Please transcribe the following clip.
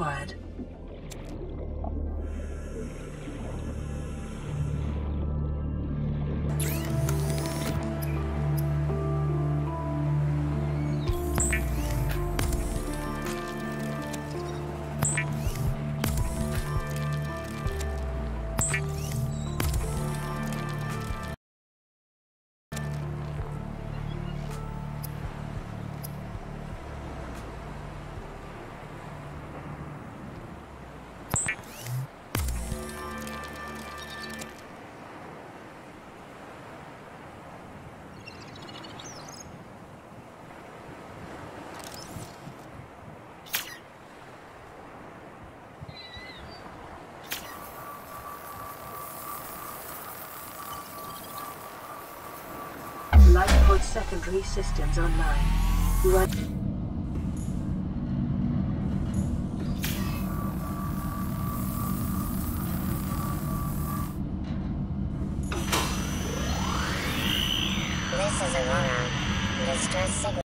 required. Lightfoot secondary systems online. This is Aurora. Distress signal.